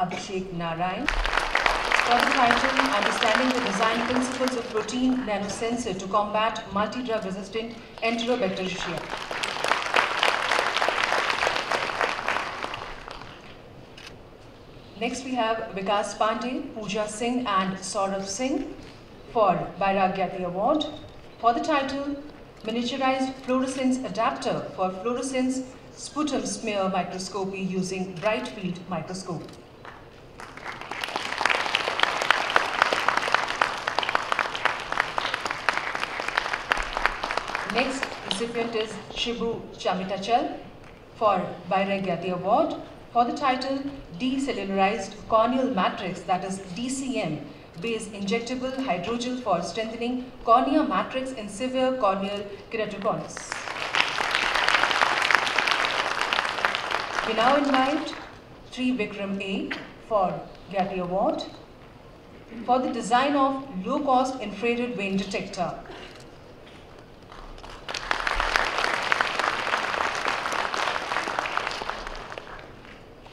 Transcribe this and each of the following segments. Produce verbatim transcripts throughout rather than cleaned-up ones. Abhishek Narayan. Positive item, understanding the design principles of protein nanosensor to combat multi-drug resistant enterobacteriaceae. Next we have Vikas Pantel, Pooja Singh and Saurabh Singh for BIRAC GYTI Award for the title Miniaturized Fluorescence Adapter for Fluorescence Sputum Smear Microscopy using Bright Field Microscope. Next recipient is Shibu Chamitachal for BIRAC GYTI Award for the title Decellularized Corneal Matrix, that is D C M, based injectable hydrogel for strengthening cornea matrix in severe corneal keratoconus. We now invite three Vikram A for GYTI Award for the design of low-cost infrared vein detector.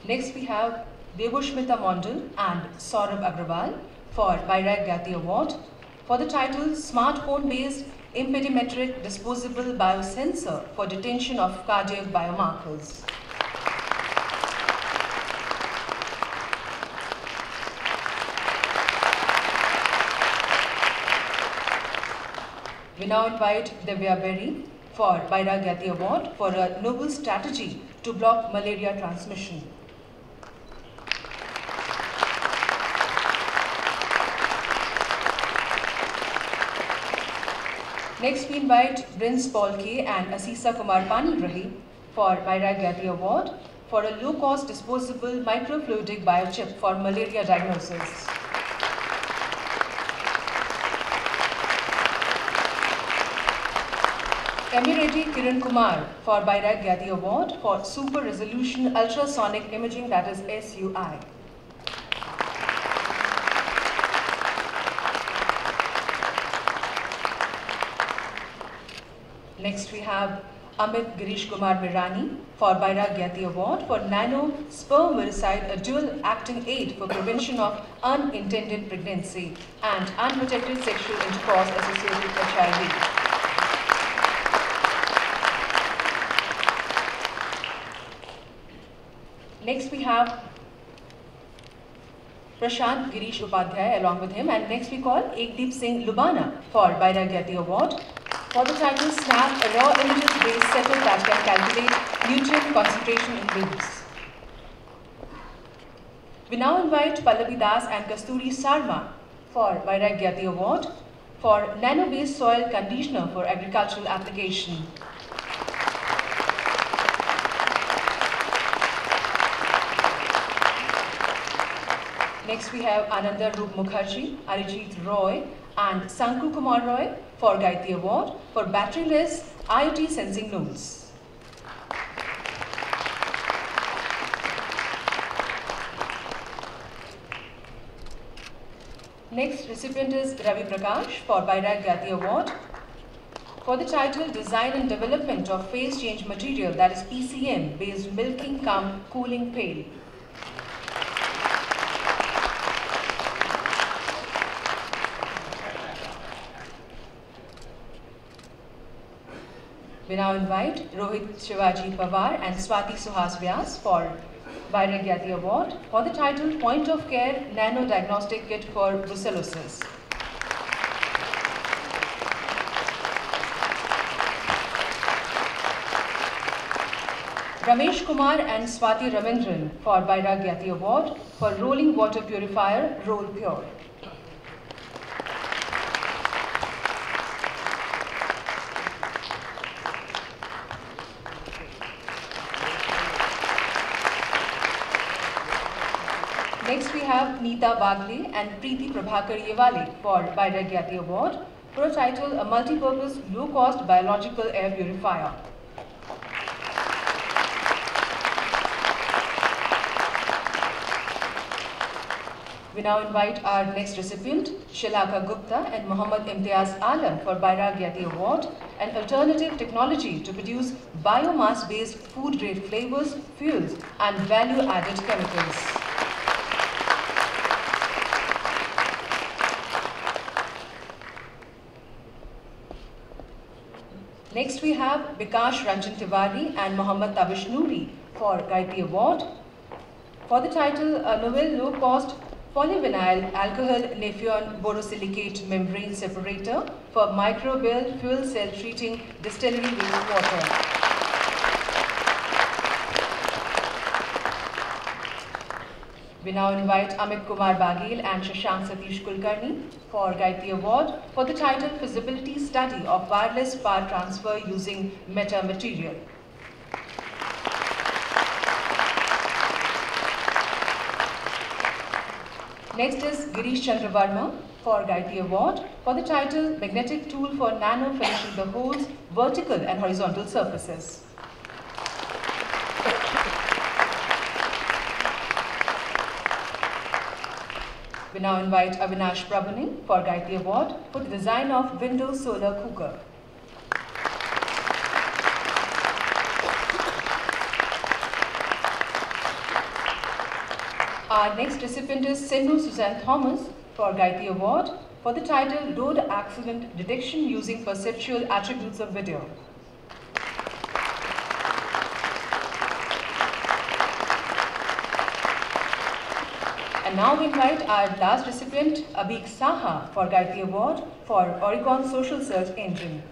Next we have Devush Mondal and Saurabh Agrawal for BIRAC GYTI Award for the title Smartphone-based Impedimetric Disposable Biosensor for Detection of Cardiac Biomarkers. We now invite Devya Berry for BIRAC GYTI Award for a novel strategy to block malaria transmission. Next, we invite Prince Paul K and Asisa Kumar Panil Rahi for BIRAC GYTI Award for a low-cost disposable microfluidic biochip for malaria diagnosis. Emirati Kiran Kumar for BIRAC GYTI Award for Super Resolution Ultrasonic Imaging, that is S U I. Next we have Amit Girish Kumar Virani for BIRAC GYTI Award for Nano Spermicide, a dual acting aid for prevention of unintended pregnancy and unprotected sexual intercourse associated with H I V. Next we have Prashant Girish Upadhyay along with him, and next we call Ekdeep Singh Lubana for BIRAC GYTI Award for the title SNAP, a raw images-based setup that can calculate nutrient concentration in groups. We now invite Pallavi Das and Kasturi Sarma for BIRAC GYTI Award for Nano-based Soil Conditioner for Agricultural Application. Next we have Ananda Roop Mukherjee, Arijit Roy and Sanku Kumar Roy for GYTI Award for batteryless I O T sensing nodes. Next recipient is Ravi Prakash for BIRAC GYTI Award for the title Design and Development of Phase Change Material, that is P C M, based milking cum cooling pail. We now invite Rohit Shivaji Pawar and Swati Suhas Vyas for BIRAC GYTI Award for the title Point of Care Nano Diagnostic Kit for Brucellosis. Ramesh Kumar and Swati Ramendran for BIRAC GYTI Award for Rolling Water Purifier Roll Pure. Next we have Neeta Bagli and Preeti Prabhakar Yewale for BIRAC GYTI Award for a title A Multipurpose Low-Cost Biological Air Purifier. We now invite our next recipient, Shilaka Gupta and Muhammad Imtiaz Alam for BIRAC GYTI Award, an alternative technology to produce biomass-based food-grade flavors, fuels and value-added chemicals. we have Bikash Ranjan Tiwari and Mohammad Tabish Noori for Gayatri Award. For the title, a novel low-cost polyvinyl alcohol Nafion borosilicate membrane separator for microbial fuel cell treating distillery waste water. We now invite Amit Kumar Baghel and Shashank Satish Kulkarni for Gayatri Award for the title Feasibility Study of Wireless Power Transfer Using Meta Material. Next is Girish Chandra Verma for Gayatri Award for the title Magnetic Tool for Nano Finishing the Holes, Vertical and Horizontal Surfaces. We now invite Avinash Prabhani for Gayatri Award for the design of window solar cooker. Our next recipient is Sindhu Suzanne Thomas for Gayatri Award for the title Road Accident Detection Using Perceptual Attributes of Video. And now we invite our last recipient, Abik Saha, for Gayatri Award for Oricon Social Search Engine.